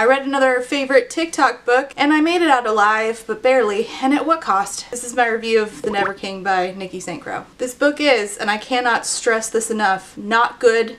I read another favorite TikTok book, and I made it out alive, but barely, and at what cost? This is my review of The Never King by Nikki St. Crowe. This book is, and I cannot stress this enough, not good,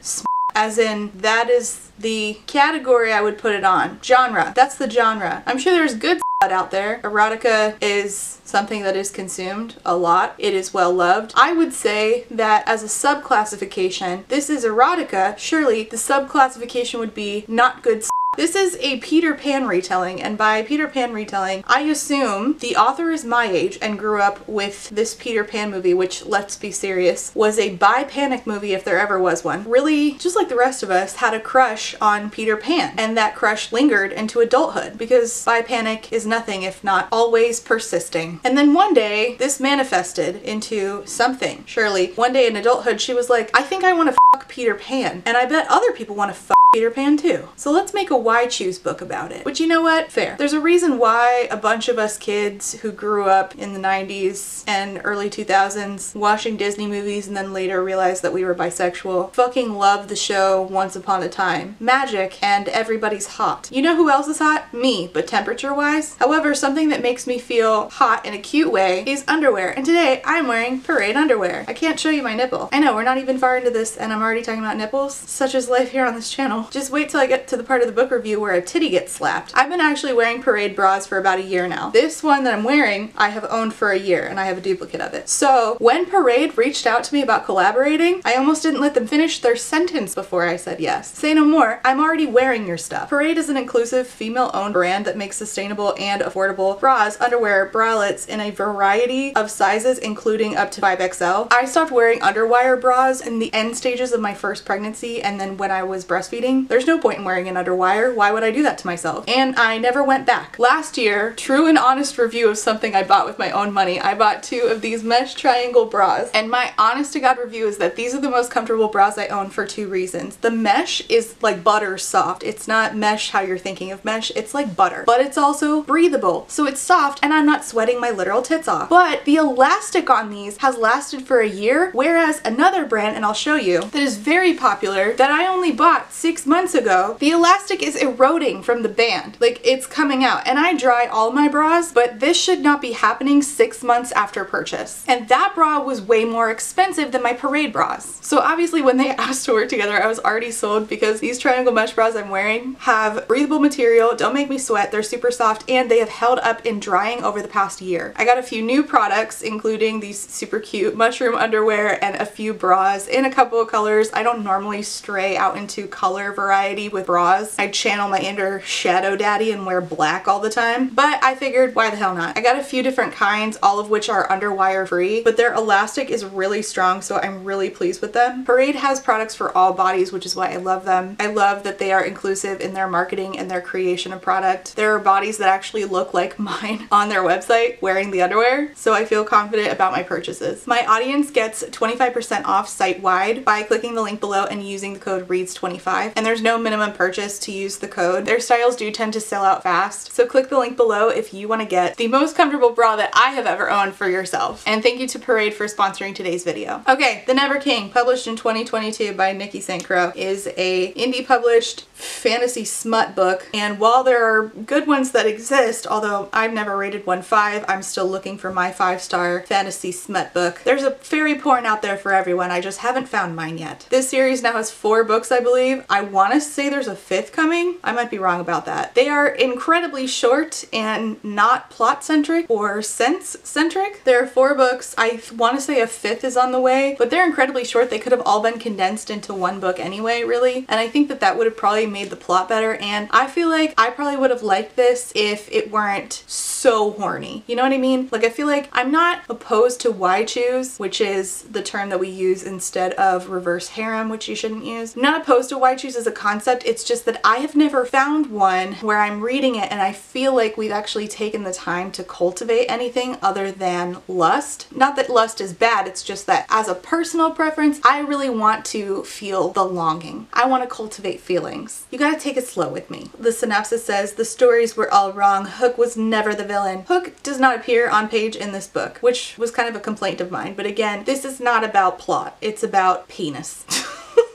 as in, that is the category I would put it on. Genre. That's the genre. I'm sure there's good out there. Erotica is something that is consumed a lot. It is well loved. I would say that as a subclassification, this is erotica. Surely the subclassification would be not good. This is a Peter Pan retelling, and by Peter Pan retelling, I assume the author is my age and grew up with this Peter Pan movie, which, let's be serious, was a bi-panic movie if there ever was one. Really, just like the rest of us, had a crush on Peter Pan, and that crush lingered into adulthood, because bi-panic is nothing if not always persisting. And then one day, this manifested into something. Surely, one day in adulthood, she was like, I think I want to fuck Peter Pan, and I bet other people want to fuck Peter Pan too. So let's make a why choose book about it. But you know what? Fair. There's a reason why a bunch of us kids who grew up in the 90s and early 2000s watching Disney movies and then later realized that we were bisexual fucking loved the show Once Upon a Time. Magic and everybody's hot. You know who else is hot? Me, but temperature wise. However, something that makes me feel hot in a cute way is underwear, and today I'm wearing Parade underwear. I can't show you my nipple. I know, we're not even far into this and I'm already talking about nipples. Such is life here on this channel. Just wait till I get to the part of the book review where a titty gets slapped. I've been actually wearing Parade bras for about a year now. This one that I'm wearing, I have owned for a year, and I have a duplicate of it. So when Parade reached out to me about collaborating, I almost didn't let them finish their sentence before I said yes. Say no more, I'm already wearing your stuff. Parade is an inclusive, female-owned brand that makes sustainable and affordable bras, underwear, bralettes in a variety of sizes, including up to 5XL. I stopped wearing underwire bras in the end stages of my first pregnancy, and then when I was breastfeeding, there's no point in wearing an underwire. Why would I do that to myself? And I never went back. Last year, true and honest review of something I bought with my own money, I bought two of these mesh triangle bras. And my honest to God review is that these are the most comfortable bras I own for two reasons. The mesh is like butter soft. It's not mesh how you're thinking of mesh. It's like butter. But it's also breathable. So it's soft and I'm not sweating my literal tits off. But the elastic on these has lasted for a year, whereas another brand, and I'll show you, that is very popular that I only bought 6 months ago, the elastic is eroding from the band. Like, it's coming out. And I dry all my bras, but this should not be happening 6 months after purchase. And that bra was way more expensive than my Parade bras. So obviously when they asked to work together, I was already sold because these triangle mesh bras I'm wearing have breathable material, don't make me sweat, they're super soft, and they have held up in drying over the past year. I got a few new products, including these super cute mushroom underwear and a few bras in a couple of colors. I don't normally stray out into color variety with bras. I channel my inner shadow daddy and wear black all the time, but I figured why the hell not. I got a few different kinds, all of which are underwire free, but their elastic is really strong, so I'm really pleased with them. Parade has products for all bodies, which is why I love them. I love that they are inclusive in their marketing and their creation of product. There are bodies that actually look like mine on their website wearing the underwear, so I feel confident about my purchases. My audience gets 25% off site-wide by clicking the link below and using the code READS25. And there's no minimum purchase to use the code. Their styles do tend to sell out fast, so click the link below if you want to get the most comfortable bra that I have ever owned for yourself. And thank you to Parade for sponsoring today's video. Okay, The Never King, published in 2022 by Nikki St. Crowe, is a indie published fantasy smut book, and while there are good ones that exist, although I've never rated 1.5, I'm still looking for my 5-star fantasy smut book. There's a fairy porn out there for everyone, I just haven't found mine yet. This series now has 4 books, I believe. I want to say there's a 5th coming. I might be wrong about that. They are incredibly short and not plot-centric or sense-centric. There are 4 books. I want to say a 5th is on the way, but they're incredibly short. They could have all been condensed into one book anyway, really, and I think that that would have probably made the plot better, and I feel like I probably would have liked this if it weren't so horny. You know what I mean? Like, I feel like I'm not opposed to why choose, which is the term that we use instead of reverse harem, which you shouldn't use. I'm not opposed to why choose as a concept, it's just that I have never found one where I'm reading it and I feel like we've actually taken the time to cultivate anything other than lust. Not that lust is bad, it's just that as a personal preference, I really want to feel the longing. I want to cultivate feelings. You gotta take it slow with me. The synopsis says, the stories were all wrong. Hook was never the villain. Hook does not appear on page in this book, which was kind of a complaint of mine, but again, this is not about plot. It's about penis.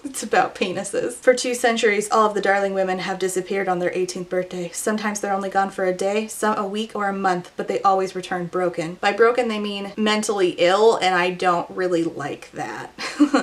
It's about penises. For 2 centuries, all of the Darling women have disappeared on their 18th birthday. Sometimes they're only gone for a day, some a week or a month, but they always return broken. By broken, they mean mentally ill, and I don't really like that.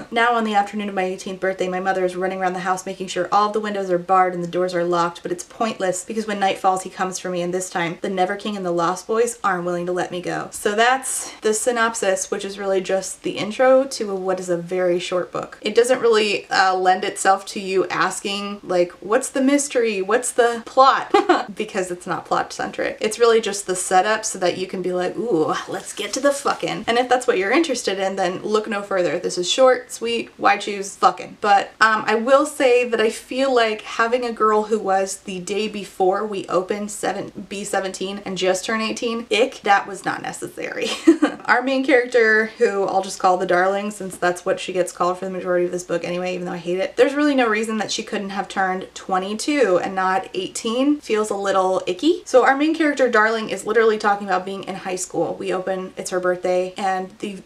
Now on the afternoon of my 18th birthday, my mother is running around the house making sure all the windows are barred and the doors are locked, but it's pointless because when night falls, he comes for me, and this time, the Never King and the Lost Boys aren't willing to let me go. So that's the synopsis, which is really just the intro to what is a very short book. It doesn't really lend itself to you asking, like, what's the mystery? What's the plot? Because it's not plot-centric. It's really just the setup so that you can be like, ooh, let's get to the fucking. And if that's what you're interested in, then look no further. This is short, sweet, why choose fucking? But I will say that I feel like having a girl who was the day before we opened B17 and just turned 18, ick, that was not necessary. Our main character, who I'll just call the Darling, since that's what she gets called for the majority of this book anyway, even though I hate it, there's really no reason that she couldn't have turned 22 and not 18. Feels a little icky. So our main character, Darling, is literally talking about being in high school. We open, it's her birthday, and the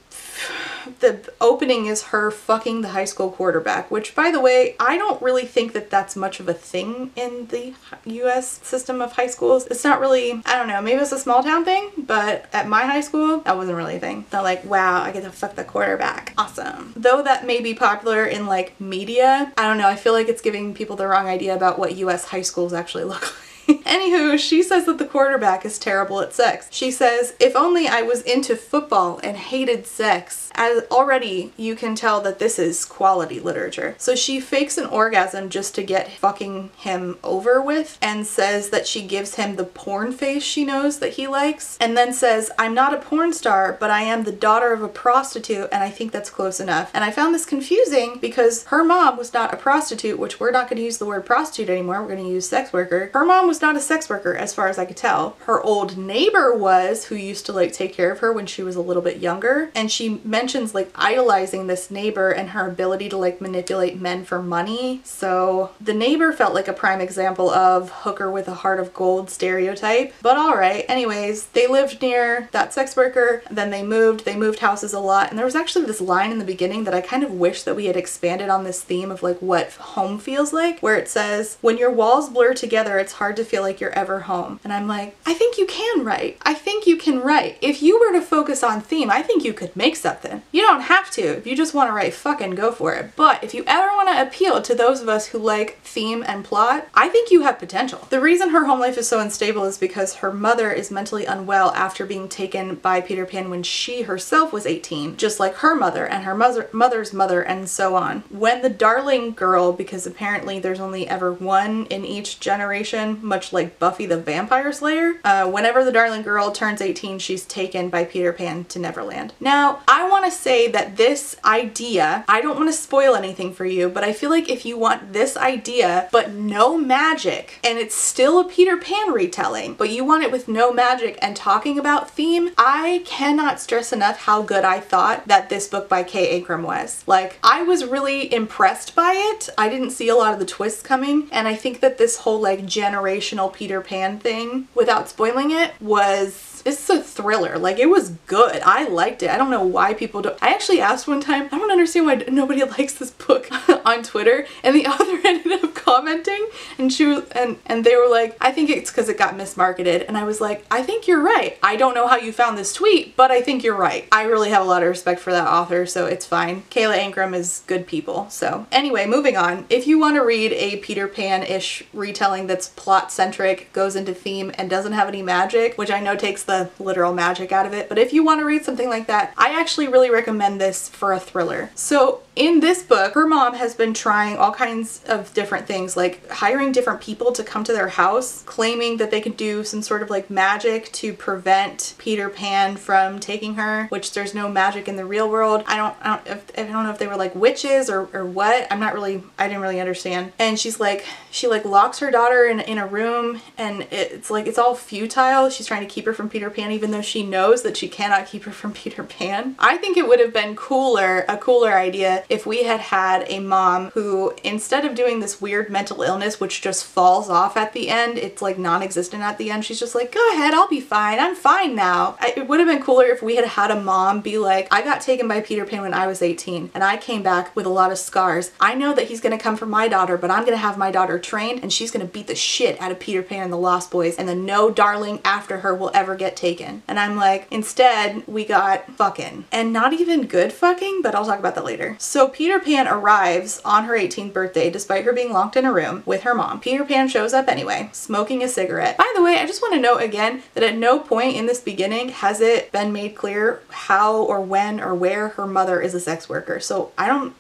opening is her fucking the high school quarterback, which, by the way, I don't really think that that's much of a thing in the US system of high schools. It's not really, I don't know, maybe it's a small town thing, but at my high school, that wasn't really a thing. They're like, wow, I get to fuck the quarterback. Awesome. Though that may be popular in like media, I don't know, I feel like it's giving people the wrong idea about what US high schools actually look like. Anywho, she says that the quarterback is terrible at sex. She says, if only I was into football and hated sex. As already you can tell that this is quality literature. So she fakes an orgasm just to get fucking him over with, and says that she gives him the porn face she knows that he likes, and then says, I'm not a porn star, but I am the daughter of a prostitute, and I think that's close enough. And I found this confusing because her mom was not a prostitute, which we're not going to use the word prostitute anymore, we're going to use sex worker. Her mom was not a sex worker as far as I could tell. Her old neighbor was, who used to like take care of her when she was a little bit younger, and she mentions like idolizing this neighbor and her ability to like manipulate men for money. So the neighbor felt like a prime example of hooker with a heart of gold stereotype, but alright. Anyways, they lived near that sex worker, then they moved houses a lot, and there was actually this line in the beginning that I kind of wish that we had expanded on this theme of like what home feels like, where it says, when your walls blur together, it's hard to feel like you're ever home. And I'm like, I think you can write. I think you can write. If you were to focus on theme, I think you could make something. You don't have to. If you just want to write, fucking go for it. But if you ever want to appeal to those of us who like theme and plot, I think you have potential. The reason her home life is so unstable is because her mother is mentally unwell after being taken by Peter Pan when she herself was 18, just like her mother and her mother's mother and so on. When the Darling girl, because apparently there's only ever one in each generation, much like Buffy the Vampire Slayer, whenever the Darling girl turns 18, she's taken by Peter Pan to Neverland. Now, I want to say that this idea, I don't want to spoil anything for you, but I feel like if you want this idea but no magic, and it's still a Peter Pan retelling, but you want it with no magic and talking about theme, I cannot stress enough how good I thought that this book by Kay Akram was. Like, I was really impressed by it. I didn't see a lot of the twists coming, and I think that this whole like generation Peter Pan thing, without spoiling it, was, it's a thriller. Like, it was good. I liked it. I don't know why people don't. I actually asked one time, I don't understand why nobody likes this book on Twitter, and the author ended up commenting, and she was, and they were like, I think it's because it got mismarketed. And I was like, I think you're right. I don't know how you found this tweet, but I think you're right. I really have a lot of respect for that author, so it's fine. Kayla Ankrum is good people. So anyway, moving on. If you want to read a Peter Pan-ish retelling that's plot-centric, goes into theme, and doesn't have any magic, which I know takes the literal magic out of it, but if you want to read something like that, I actually really recommend this for a thriller. So in this book, her mom has been trying all kinds of different things, like hiring different people to come to their house, claiming that they could do some sort of like magic to prevent Peter Pan from taking her, which there's no magic in the real world. I don't know if they were like witches or what. I'm not really, I didn't really understand. And she's like, she like locks her daughter in a room, and it's like, it's all futile. She's trying to keep her from Peter Pan, even though she knows that she cannot keep her from Peter Pan. I think it would have been a cooler idea if we had had a mom who, instead of doing this weird mental illness which just falls off at the end, it's like non-existent at the end, she's just like, go ahead, I'll be fine, I'm fine now. It would have been cooler if we had had a mom be like, I got taken by Peter Pan when I was 18 and I came back with a lot of scars. I know that he's gonna come for my daughter, but I'm gonna have my daughter trained and she's gonna beat the shit out of Peter Pan and the Lost Boys, and then no darling after her will ever get taken. And I'm like, instead we got fucking, and not even good fucking, but I'll talk about that later. So Peter Pan arrives on her 18th birthday despite her being locked in a room with her mom. Peter Pan shows up anyway, smoking a cigarette. By the way, I just want to note again that at no point in this beginning has it been made clear how or when or where her mother is a sex worker. So I'm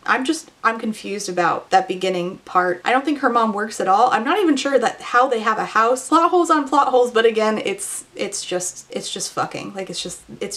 confused about that beginning part. I don't think her mom works at all. I'm not even sure that how they have a house. Plot holes on plot holes, but again, it's just fucking. Like it's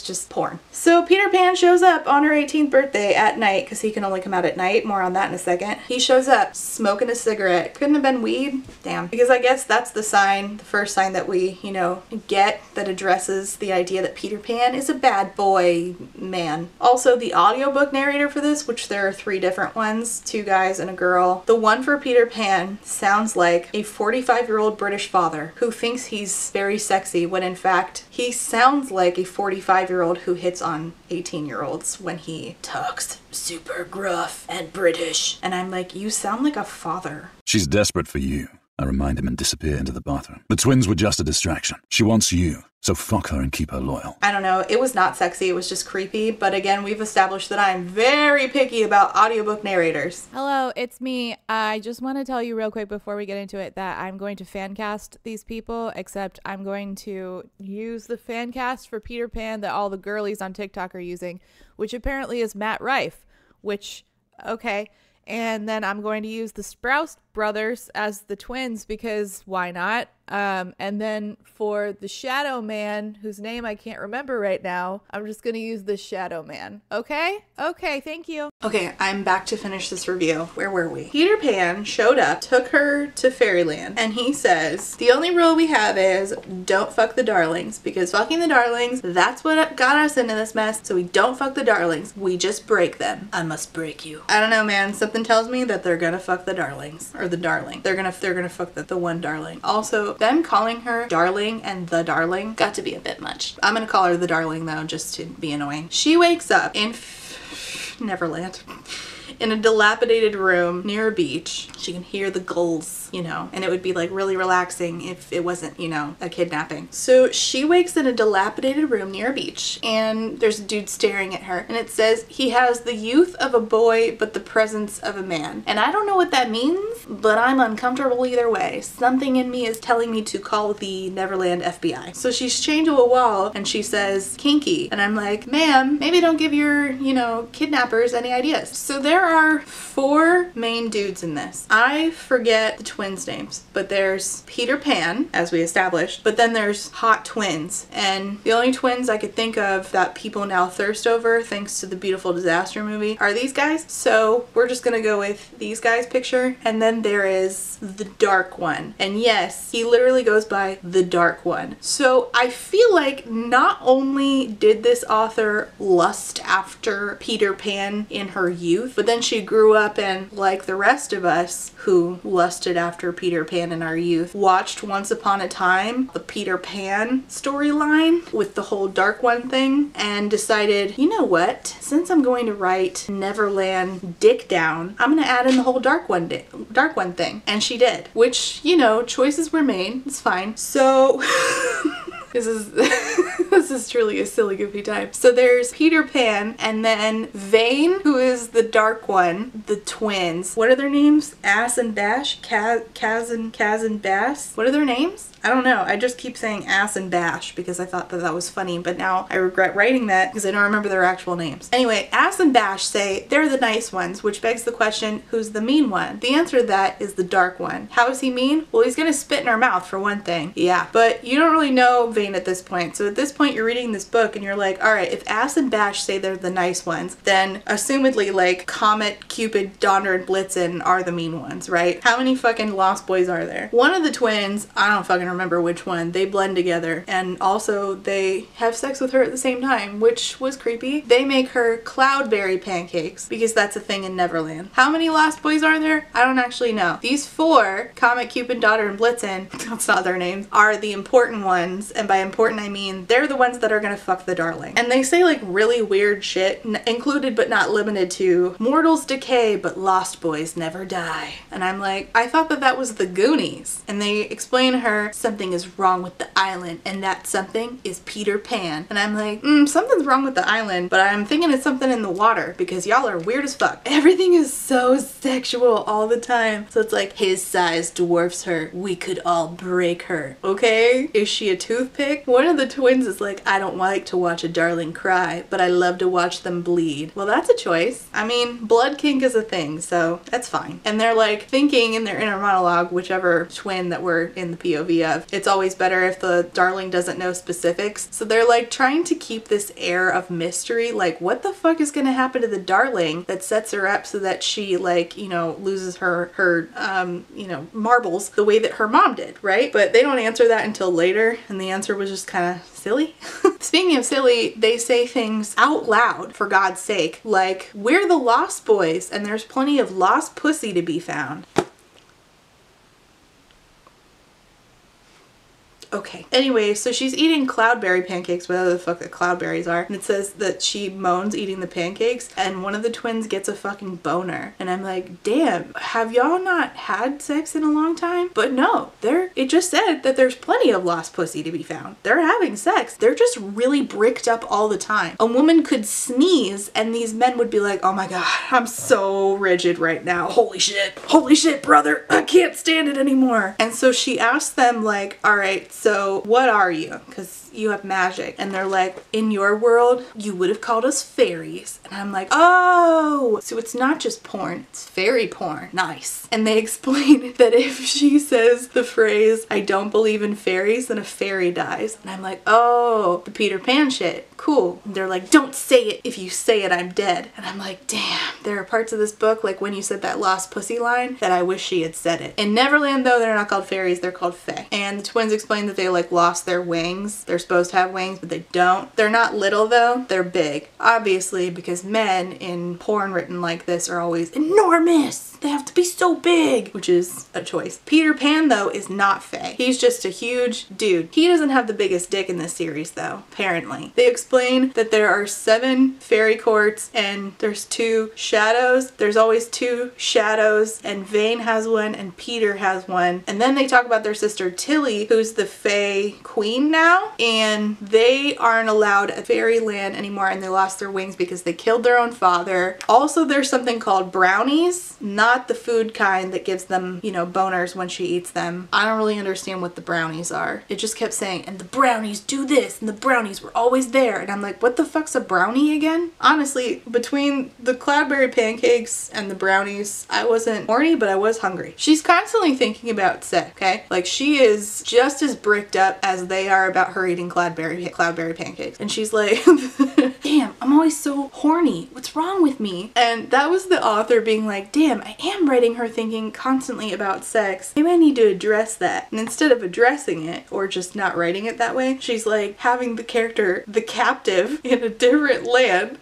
just porn. So Peter Pan shows up on her 18th birthday at night, because he can only come out at night. More on that in a second. He shows up smoking a cigarette. Couldn't have been weed? Damn. Because I guess that's the sign, the first sign that we, you know, get that addresses the idea that Peter Pan is a bad boy man. Also, the audiobook narrator for this, which there are three different ones, two guys and a girl. The one for Peter Pan sounds like a 45-year-old British father who thinks he's very sexy when in fact he sounds like a 45-year-old who hits on 18-year-olds when he talks super gruff and British. And I'm like, you sound like a father. She's desperate for you, I remind him, and disappear into the bathroom. The twins were just a distraction. She wants you, so fuck her and keep her loyal. I don't know. It was not sexy. It was just creepy. But again, we've established that I'm very picky about audiobook narrators. Hello, it's me. I just want to tell you real quick before we get into it that I'm going to fan cast these people, except I'm going to use the fan cast for Peter Pan that all the girlies on TikTok are using, which apparently is Matt Rife, which, okay. And then I'm going to use the Sprouse Brothers as the twins because why not? And then for the Shadow Man, whose name I can't remember right now, I'm just going to use the Shadow Man. Okay? Okay, thank you. Okay, I'm back to finish this review. Where were we? Peter Pan showed up, took her to Fairyland, and he says, the only rule we have is don't fuck the darlings, because fucking the darlings, that's what got us into this mess, so we don't fuck the darlings. We just break them. I must break you. I don't know, man. Something tells me that they're gonna fuck the darlings. Or the darling. They're gonna fuck the one darling. Also, them calling her darling and the darling got to be a bit much. I'm gonna call her the darling though, just to be annoying. She wakes up in Neverland. In a dilapidated room near a beach. She can hear the gulls, you know, and it would be like really relaxing if it wasn't, you know, a kidnapping. So she wakes in a dilapidated room near a beach and there's a dude staring at her and it says he has the youth of a boy but the presence of a man. And I don't know what that means, but I'm uncomfortable either way. Something in me is telling me to call the Neverland FBI. So she's chained to a wall and she says kinky, and I'm like, ma'am, maybe don't give your, you know, kidnappers any ideas. So there are four main dudes in this. I forget the twins' names, but there's Peter Pan, as we established, but then there's hot twins, and the only twins I could think of that people now thirst over thanks to the Beautiful Disaster movie are these guys, so we're just gonna go with these guys' picture. And then there is the dark one, and yes, he literally goes by the dark one. So I feel like not only did this author lust after Peter Pan in her youth, but then she grew up and, like the rest of us who lusted after Peter Pan in our youth, watched Once Upon a Time, the Peter Pan storyline with the whole dark one thing, and decided, you know what, since I'm going to write Neverland dick down, I'm gonna add in the whole dark one thing. And she did, which, you know, choices were made, it's fine. So This is truly a silly goofy time. So there's Peter Pan and then Vane, who is the dark one, the twins. What are their names? Ass and Bash? Kaz and Bass? What are their names? I don't know. I just keep saying Ass and Bash because I thought that that was funny, but now I regret writing that because I don't remember their actual names. Anyway, Ass and Bash say they're the nice ones, which begs the question, who's the mean one? The answer to that is the dark one. How is he mean? Well, he's gonna spit in her mouth for one thing. Yeah, but you don't really know Vane at this point. So at this point, you're reading this book and you're like, all right, if Ass and Bash say they're the nice ones, then assumedly like Comet, Cupid, Donder, and Blitzen are the mean ones, right? How many fucking Lost Boys are there? One of the twins, I don't fucking remember which one, they blend together, and also they have sex with her at the same time, which was creepy. They make her cloudberry pancakes because that's a thing in Neverland. How many Lost Boys are there? I don't actually know. These four, Comet, Cupid, Donder, and Blitzen, that's not their names, are the important ones, and by important I mean they're the ones that are gonna fuck the Darling. And they say like really weird shit, included but not limited to mortals decay but Lost Boys never die. And I'm like, I thought that that was the Goonies. And they explain her something is wrong with the island, and that something is Peter Pan. And I'm like, something's wrong with the island, but I'm thinking it's something in the water because y'all are weird as fuck. Everything is so sexual all the time. So it's like, his size dwarfs her, we could all break her. Okay, is she a toothpick? One of the twins is like, I don't like to watch a darling cry, but I love to watch them bleed. Well, that's a choice. I mean, blood kink is a thing, so that's fine. And they're like thinking in their inner monologue, whichever twin that we're in the POV of, it's always better if the darling doesn't know specifics. So they're like trying to keep this air of mystery, like what the fuck is gonna happen to the darling that sets her up so that she like, you know, loses her you know, marbles the way that her mom did, right? But they don't answer that until later, and the answer was just kind of silly. Speaking of silly, they say things out loud, for God's sake, like, we're the Lost Boys and there's plenty of lost pussy to be found. Okay. Anyway, so she's eating cloudberry pancakes, whatever the fuck the cloudberries are, and it says that she moans eating the pancakes, and one of the twins gets a fucking boner. And I'm like, damn, have y'all not had sex in a long time? But no, it just said that there's plenty of lost pussy to be found. They're having sex. They're just really bricked up all the time. A woman could sneeze and these men would be like, oh my god, I'm so rigid right now. Holy shit, brother, I can't stand it anymore. And so she asks them like, all right, so what are you? Because you have magic. And they're like, in your world, you would have called us fairies. And I'm like, oh, so it's not just porn, it's fairy porn. Nice. And they explain that if she says the phrase, I don't believe in fairies, then a fairy dies. And I'm like, oh, the Peter Pan shit. Cool. And they're like, don't say it. If you say it, I'm dead. And I'm like, damn, there are parts of this book, like when you said that lost pussy line, that I wish she had said it. In Neverland, though, they're not called fairies, they're called fae. And the twins explain that they like lost their wings. They're supposed to have wings, but they don't. They're not little though, they're big. Obviously, because men in porn written like this are always enormous. They have to be so big, which is a choice. Peter Pan though is not fae. He's just a huge dude. He doesn't have the biggest dick in this series though, apparently. They explain that there are 7 fairy courts and there's 2 shadows. There's always 2 shadows, and Vane has one and Peter has one. And then they talk about their sister Tilly, who's the fae queen now, and they aren't allowed at fairyland anymore, and they lost their wings because they killed their own father. Also, there's something called brownies, not the food kind that gives them, you know, boners when she eats them. I don't really understand what the brownies are. It just kept saying, and the brownies do this, and the brownies were always there, and I'm like, what the fuck's a brownie again? Honestly, between the cloudberry pancakes and the brownies, I wasn't horny, but I was hungry. She's constantly thinking about sex, okay? Like, she is just as bricked up as they are about her eating cloudberry pancakes. And she's like, damn, I'm always so horny. What's wrong with me? And that was the author being like, damn, I am writing her thinking constantly about sex. Maybe I need to address that. And instead of addressing it or just not writing it that way, she's like having the character, the captive, in a different land.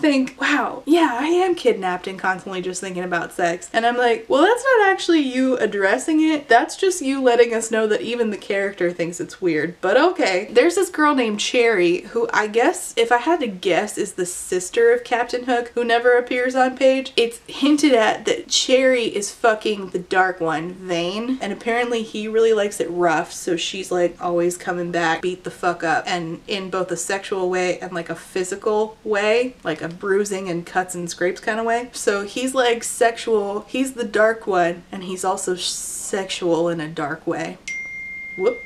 Think, wow, yeah, I am kidnapped and constantly just thinking about sex. And I'm like, well, that's not actually you addressing it, that's just you letting us know that even the character thinks it's weird, but okay. There's this girl named Cherry, who I guess, if I had to guess, is the sister of Captain Hook, who never appears on page. It's hinted at that Cherry is fucking the dark one, Vane, and apparently he really likes it rough, so she's like always coming back, beat the fuck up, and in both a sexual way and like a physical way, like a bruising and cuts and scrapes kind of way. So he's like sexual, he's the dark one, and he's also sexual in a dark way. Whoop.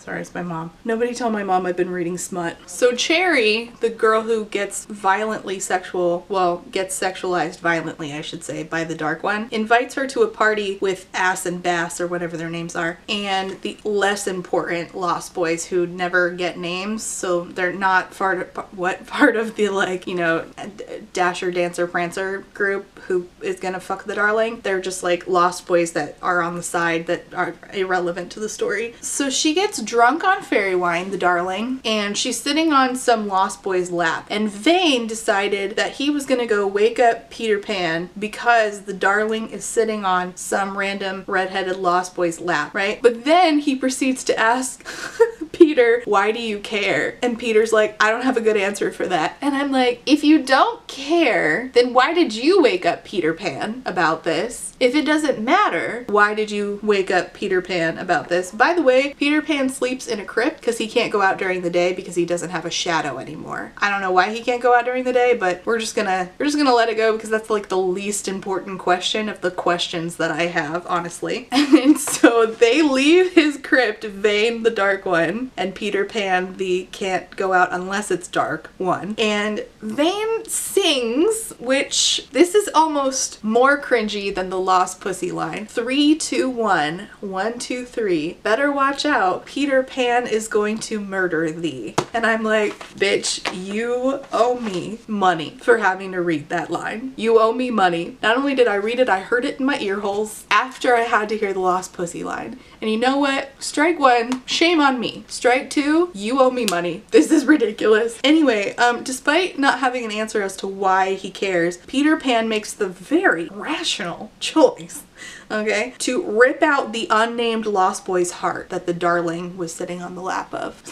Sorry, it's my mom. Nobody tell my mom I've been reading smut. So Cherry, the girl who gets violently sexual, well, gets sexualized violently, I should say, by the Dark One, invites her to a party with Ass and Bass or whatever their names are, and the less important Lost Boys who never get names, so they're not part of the, like, you know, Dasher, Dancer, Prancer group who is gonna fuck the Darling. They're just like Lost Boys that are on the side that are irrelevant to the story. So she gets drunk on fairy wine, the Darling, and she's sitting on some Lost Boy's lap, and Vane decided that he was gonna go wake up Peter Pan because the Darling is sitting on some random redheaded Lost Boy's lap, right? But then he proceeds to ask Peter, why do you care? And Peter's like, I don't have a good answer for that. And I'm like, if you don't care, then why did you wake up Peter Pan about this? If it doesn't matter, why did you wake up Peter Pan about this? By the way, Peter Pan sleeps in a crypt because he can't go out during the day because he doesn't have a shadow anymore. I don't know why he can't go out during the day, but we're just gonna let it go because that's like the least important question of the questions that I have, honestly. And so they leave his crypt, Vane the Dark One and Peter Pan the can't go out unless it's dark one, and Vane sings, which this is almost more cringy than the Lost Pussy line. 3, 2, 1, 1, 2, 3, better watch out, Peter Pan is going to murder thee. And I'm like, bitch, you owe me money for having to read that line. You owe me money. Not only did I read it, I heard it in my ear holes after I had to hear the Lost Pussy line. And you know what? Strike one, shame on me. Strike two, you owe me money. This is ridiculous. Anyway, despite not having an answer as to why he cares, Peter Pan makes the very rational choice, okay, to rip out the unnamed Lost Boy's heart that the Darling was sitting on the lap of.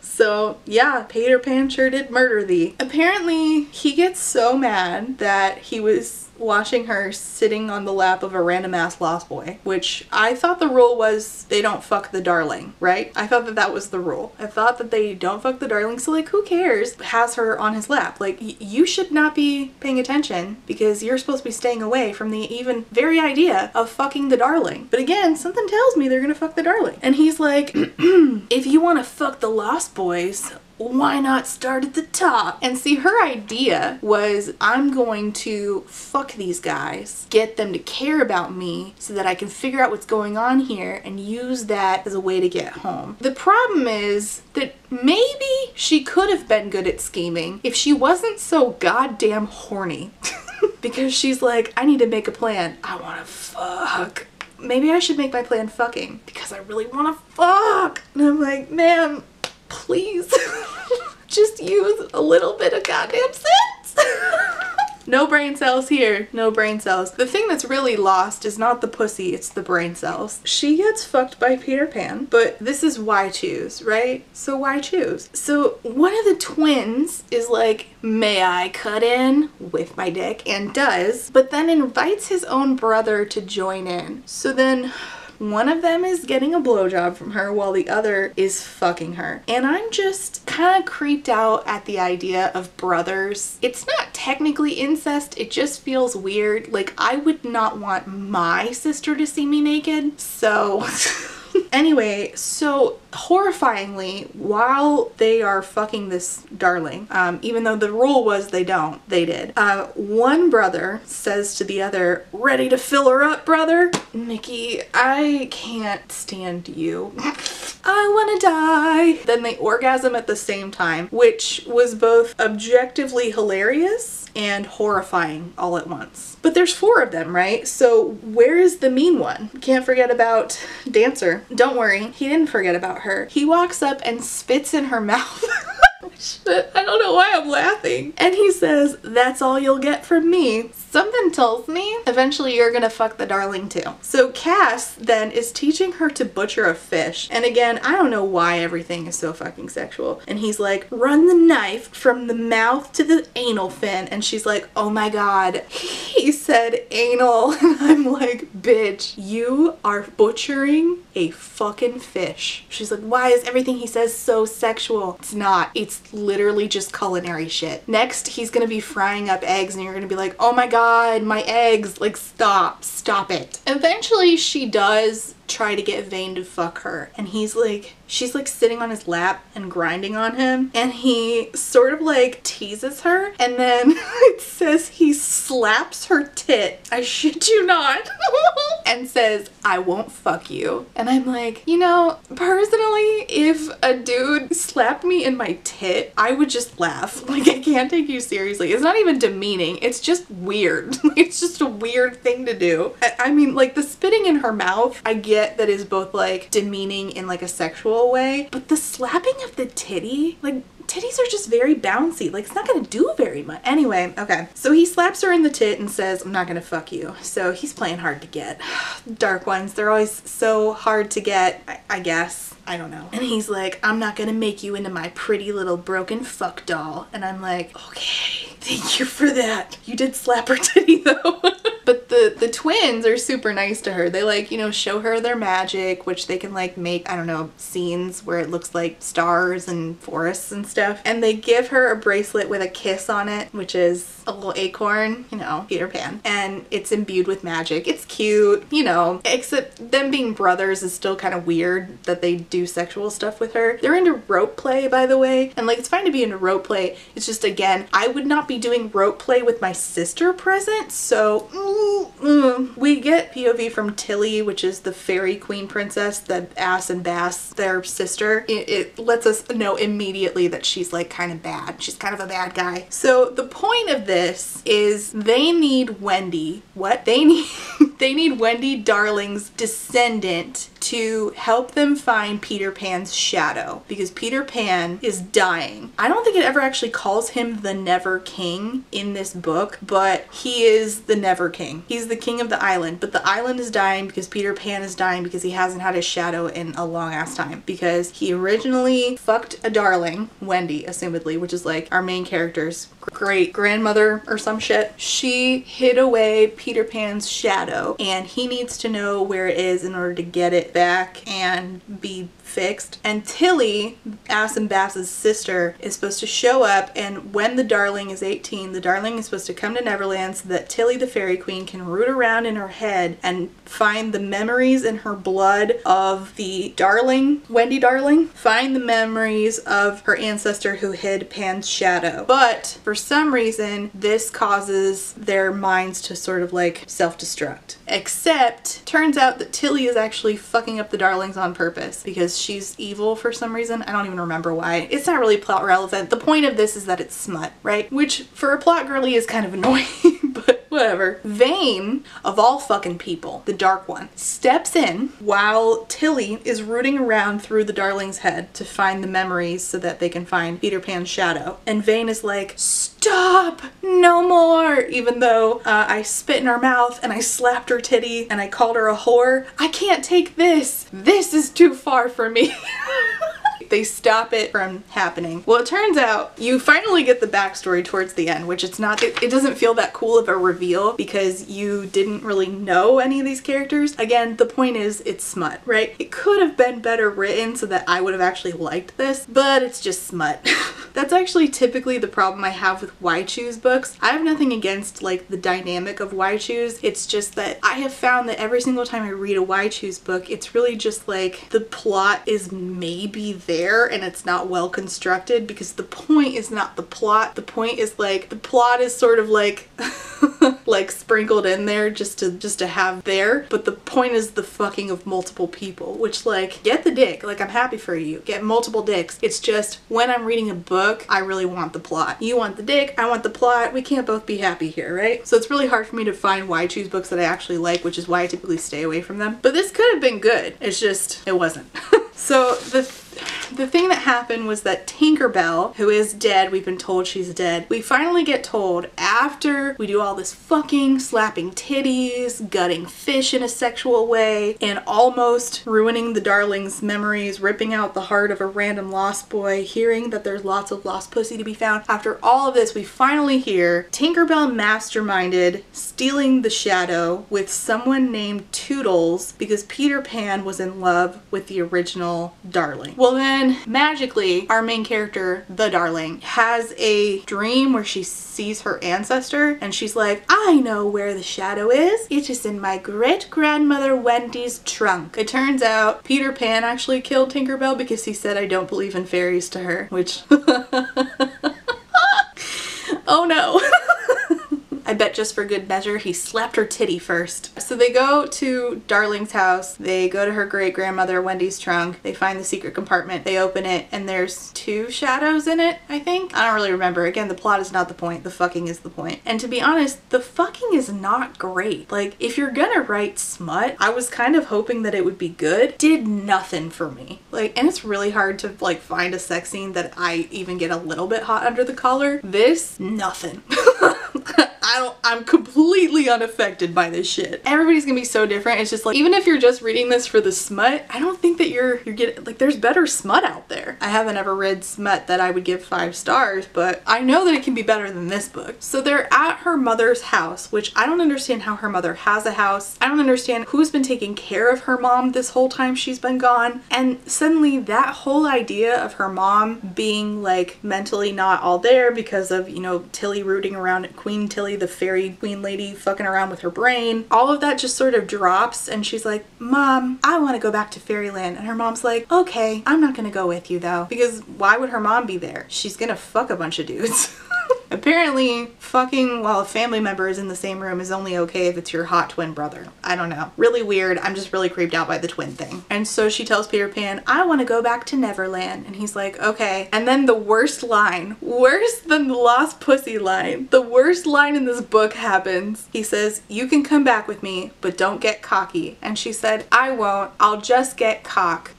So yeah, Peter Pan sure did murder thee. Apparently he gets so mad that he was watching her sitting on the lap of a random ass Lost Boy, which I thought the rule was they don't fuck the Darling, right? I thought that was the rule. I thought that they don't fuck the Darling, so like who cares? Has her on his lap. Like you should not be paying attention because you're supposed to be staying away from the even very idea of fucking the Darling. But again, something tells me they're gonna fuck the Darling. And he's like, if you wanna fuck the Lost Boys, why not start at the top? And see, her idea was, I'm going to fuck these guys, get them to care about me so that I can figure out what's going on here and use that as a way to get home. The problem is that maybe she could have been good at scheming if she wasn't so goddamn horny. Because she's like, I need to make a plan. I wanna fuck. Maybe I should make my plan fucking because I really wanna fuck. And I'm like, ma'am, please, just use a little bit of goddamn sense. No brain cells here, no brain cells. The thing that's really lost is not the pussy, it's the brain cells. She gets fucked by Peter Pan, but this is why choose, right? So why choose? So one of the twins is like, may I cut in with my dick? And does, but then invites his own brother to join in. So then one of them is getting a blowjob from her while the other is fucking her. And I'm just kind of creeped out at the idea of brothers. It's not technically incest, it just feels weird. Like I would not want my sister to see me naked, so. Anyway, so horrifyingly, while they are fucking this Darling, even though the rule was they don't, they did. One brother says to the other, ready to fill her up, brother? Nikki, I can't stand you. I wanna die. Then they orgasm at the same time, which was both objectively hilarious and horrifying all at once. But there's four of them, right? So where is the mean one? Can't forget about Dancer. Don't worry, he didn't forget about her. He walks up and spits in her mouth. I don't know why I'm laughing. And he says, that's all you'll get from me. Something tells me eventually you're gonna fuck the Darling too. So Cass then is teaching her to butcher a fish. And again, I don't know why everything is so fucking sexual. And he's like, run the knife from the mouth to the anal fin. And she's like, oh my God, he said anal. And I'm like, bitch, you are butchering a fucking fish. She's like, why is everything he says so sexual? It's not. It's literally just culinary shit. Next, he's gonna be frying up eggs and you're gonna be like, oh my God, my eggs. Like, stop it. Eventually she does try to get Vane to fuck her, and he's like, she's like sitting on his lap and grinding on him, and he sort of like teases her, and then it says he slaps her tit, I shit you not, and says, I won't fuck you. And I'm like, you know, personally, if a dude slapped me in my tit, I would just laugh. Like, I can't take you seriously. It's not even demeaning, it's just weird. It's just a weird thing to do. I mean, like, the spitting in her mouth, I get that is both like demeaning in like a sexual way, but the slapping of the titty, like, titties are just very bouncy. Like, it's not gonna do very much. Anyway, okay. So he slaps her in the tit and says, I'm not gonna fuck you. So he's playing hard to get. Dark ones, they're always so hard to get, I guess. I don't know. And he's like, I'm not gonna make you into my pretty little broken fuck doll. And I'm like, okay, thank you for that. You did slap her titty though. But the twins are super nice to her. They like, you know, show her their magic, which they can like make, I don't know, scenes where it looks like stars and forests and stuff. And they give her a bracelet with a kiss on it, which is a little acorn, you know, Peter Pan. And it's imbued with magic. It's cute, you know, except them being brothers is still kind of weird that they do sexual stuff with her. They're into rope play, by the way, and like, it's fine to be into rope play. It's just, again, I would not be doing rope play with my sister present. So we get POV from Tilly, which is the fairy queen princess that Ass and Bass, their sister, it lets us know immediately that she's like kind of bad. She's kind of a bad guy. So the point of this is they need Wendy. What? They need they need Wendy Darling's descendant to help them find Peter Pan's shadow, because Peter Pan is dying. I don't think it ever actually calls him the Never King in this book, but he is the Never King. He's the king of the island, but the island is dying because Peter Pan is dying because he hasn't had his shadow in a long ass time, because he originally fucked a Darling, Wendy, assumedly, which is like our main character's great grandmother or some shit. She hid away Peter Pan's shadow, and he needs to know where it is in order to get it back and be fixed. And Tilly, Ass and Bass's sister, is supposed to show up, and when the Darling is 18, the Darling is supposed to come to Neverland so that Tilly the fairy queen can root around in her head and find the memories in her blood of the Darling, Wendy Darling, find the memories of her ancestor who hid Pan's shadow. But for some reason, this causes their minds to sort of like self-destruct. Except, turns out that Tilly is actually fucking up the Darlings on purpose because she's evil for some reason. I don't even remember why. It's not really plot relevant. The point of this is that it's smut, right? Which for a plot girly is kind of annoying, but whatever. Vane, of all fucking people, the Dark One, steps in while Tilly is rooting around through the Darling's head to find the memories so that they can find Peter Pan's shadow. And Vane is like, stop, no more. Even though I spit in her mouth and I slapped her titty and I called her a whore, I can't take this. This is too far for me. They stop it from happening. Well, it turns out you finally get the backstory towards the end, which it's not, it doesn't feel that cool of a reveal because you didn't really know any of these characters. Again, the point is it's smut, right? It could have been better written so that I would have actually liked this, but it's just smut. That's actually typically the problem I have with Waichu's books. I have nothing against like the dynamic of Waichu's. It's just that I have found that every single time I read a Waichu's book, it's really just like the plot is maybe there and it's not well constructed, because the point is not the plot. The point is like, the plot is sort of like like sprinkled in there just to have there, but the point is the fucking of multiple people, which like, get the dick, like I'm happy for you, get multiple dicks. It's just when I'm reading a book, I really want the plot. You want the dick, I want the plot, we can't both be happy here, right? So it's really hard for me to find why I choose books that I actually like, which is why I typically stay away from them. But this could have been good, it's just, it wasn't. So the thing that happened was that Tinkerbell, who is dead, we've been told she's dead, we finally get told after we do all this fucking, slapping titties, gutting fish in a sexual way, and almost ruining the Darling's memories, ripping out the heart of a random lost boy, hearing that there's lots of lost pussy to be found. After all of this, we finally hear Tinkerbell masterminded stealing the shadow with someone named Toodles because Peter Pan was in love with the original Darling. Well then, then magically our main character, the Darling, has a dream where she sees her ancestor and she's like, I know where the shadow is. It is in my great-grandmother Wendy's trunk. It turns out Peter Pan actually killed Tinkerbell because he said, I don't believe in fairies to her, which oh no. I bet just for good measure he slapped her titty first. So they go to Darling's house, they go to her great-grandmother Wendy's trunk, they find the secret compartment, they open it, and there's two shadows in it, I think? I don't really remember. Again, the plot is not the point, the fucking is the point. And to be honest, the fucking is not great. Like, if you're gonna write smut, I was kind of hoping that it would be good. Did nothing for me. Like, and it's really hard to, like, find a sex scene that I even get a little bit hot under the collar. This, nothing. I'm completely unaffected by this shit. Everybody's gonna be so different. It's just like, even if you're just reading this for the smut, I don't think that you're getting, like, there's better smut out there. I haven't ever read smut that I would give 5 stars, but I know that it can be better than this book. So they're at her mother's house, which I don't understand how her mother has a house. I don't understand who's been taking care of her mom this whole time she's been gone. And suddenly that whole idea of her mom being, like, mentally not all there because of, you know, Tilly rooting around at Queen Tilly, the fairy queen lady, fucking around with her brain, all of that just sort of drops, and she's like, Mom, I want to go back to fairyland. And her mom's like, okay, I'm not gonna go with you though, because why would her mom be there? She's gonna fuck a bunch of dudes. Apparently fucking while a family member is in the same room is only okay if it's your hot twin brother. I don't know. Really weird. I'm just really creeped out by the twin thing. And so she tells Peter Pan, I want to go back to Neverland. And he's like, okay. And then the worst line, worse than the lost pussy line, the worst line in this book happens. He says, you can come back with me, but don't get cocky. And she said, I won't. I'll just get cock.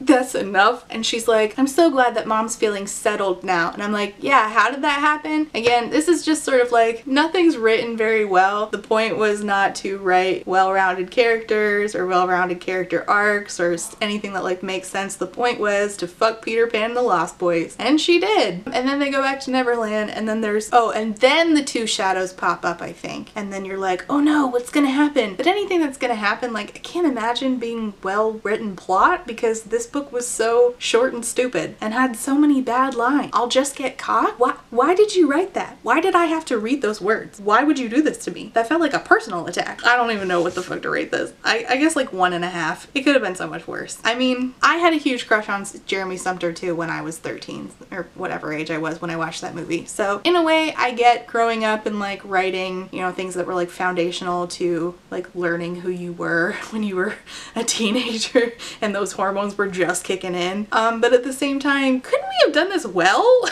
That's enough. And she's like, I'm so glad that mom's feeling settled now. And I'm like, yeah, how did that happen? Again, this is just sort of like, nothing's written very well. The point was not to write well-rounded characters or well-rounded character arcs or anything that, like, makes sense. The point was to fuck Peter Pan and the Lost Boys. And she did. And then they go back to Neverland, and then there's, oh, and then the two shadows pop up, I think. And then you're like, oh no, what's gonna happen? But anything that's gonna happen, like, I can't imagine being well-written plot, because this book was so short and stupid and had so many bad lines. I'll just get caught? Why did you write that? Why did I have to read those words? Why would you do this to me? That felt like a personal attack. I don't even know what the fuck to rate this. I guess like 1.5. It could have been so much worse. I mean, I had a huge crush on Jeremy Sumpter too when I was 13 or whatever age I was when I watched that movie. So in a way I get growing up and like writing, you know, things that were like foundational to like learning who you were when you were a teenager and those hormones were just kicking in, but at the same time, couldn't we have done this well?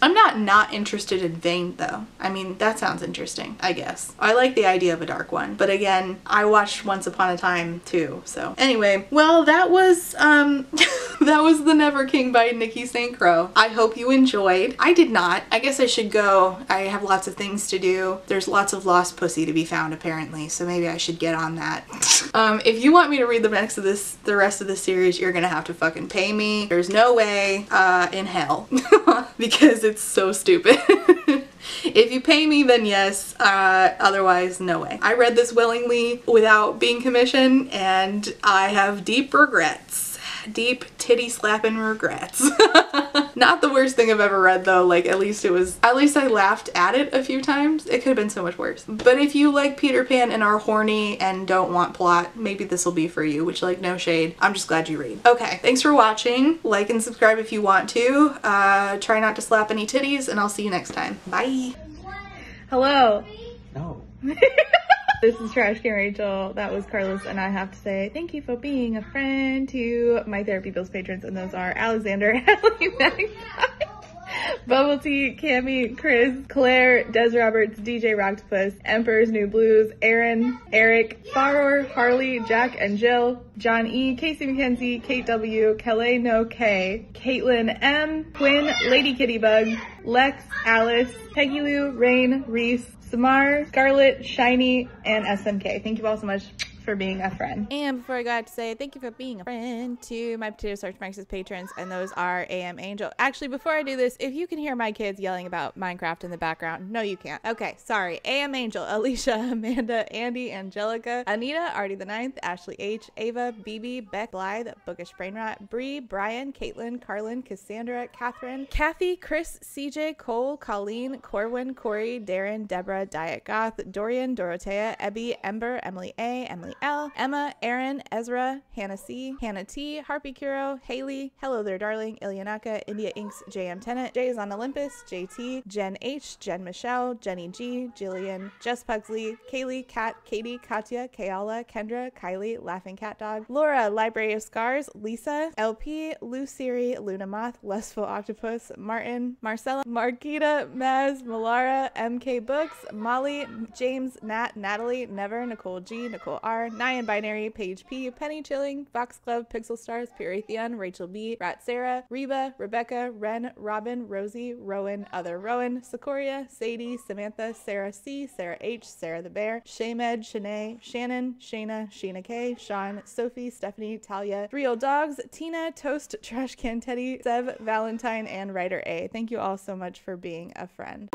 I'm not interested in Vain though. I mean, that sounds interesting, I guess. I like the idea of a dark one, but again, I watched Once Upon a Time too, so. Anyway, well, that was, that was The Never King by Nikki St. Crowe. I hope you enjoyed. I did not. I guess I should go. I have lots of things to do. There's lots of lost pussy to be found apparently, so maybe I should get on that. If you want me to read the rest of this series, you're gonna have to fucking pay me. There's no way in hell. Because it's so stupid. If you pay me, then yes. Otherwise, no way. I read this willingly without being commissioned, and I have deep regrets. Deep titty slapping regrets. Not the worst thing I've ever read though, like at least I laughed at it a few times. It could have been so much worse. But if you like Peter Pan and are horny and don't want plot, maybe this will be for you, which, like, no shade. I'm just glad you read. Okay, thanks for watching. Like and subscribe if you want to. Try not to slap any titties, and I'll see you next time. Bye. Hello. No. This is Trash Can Rachel. That was Carlos, and I have to say thank you for being a friend to my Therapy Bills patrons, and those are Alexander, Allie, Magpie, Bubble Tea, Cammy, Chris, Claire, Des Roberts, DJ Rocktopus, Emperor's New Blues, Aaron, Eric, Faror, Harley, Jack and Jill, John E, Casey McKenzie, Kate W, Kelly No K, Caitlin M, Quinn, Lady Kittybug, Lex, Alice, Peggy Lou, Rain, Reese, Samar, Scarlet, Shiny, and SMK. Thank you all so much for being a friend. And before I go, I have to say thank you for being a friend to my Potato Search Max's patrons, and those are AM Angel. Actually, before I do this, if you can hear my kids yelling about Minecraft in the background. No, you can't. Okay, sorry. AM Angel, Alicia, Amanda, Andy, Angelica, Anita, Artie the Ninth, Ashley H, Ava, BB, Beck, Blythe, Bookish Brainrot, Bree, Brian, Caitlin, Carlin, Cassandra, Catherine, Kathy, Chris, CJ, Cole, Colleen, Corwin, Corey, Darren, Deborah, Diet Goth, Dorian, Dorothea, Ebby, Ember, Emily A, Emily L, Emma, Aaron, Ezra, Hannah C, Hannah T, Harpy Kuro, Haley, Hello There Darling, Ilyanaka, India Inks, JM Tennant, Jay is on Olympus, JT, Jen H, Jen Michelle, Jenny G, Jillian, Jess Pugsley, Kaylee, Kat, Katie, Katya, Kayala, Kendra, Kylie, Laughing Cat Dog, Laura, Library of Scars, Lisa, LP, Lou Siri, Luna Moth, Lustful Octopus, Martin, Marcella, Marquita, Maz, Malara, MK Books, Molly, James, Nat, Natalie, Never, Nicole G, Nicole R, Nyan Binary, Paige P, Penny Chilling, Fox Club, Pixel Stars, Puratheon, Rachel B, Rat Sarah, Reba, Rebecca, Ren, Robin, Rosie, Rowan, Other Rowan, Sequoia, Sadie, Samantha, Sarah C, Sarah H, Sarah the Bear, Shaymed, Shanae, Shannon, Shayna, Sheena K, Sean, Sophie, Stephanie, Talia, Three Old Dogs, Tina, Toast, Trash Can Teddy, Seb, Valentine, and Writer A. Thank you all so much for being a friend.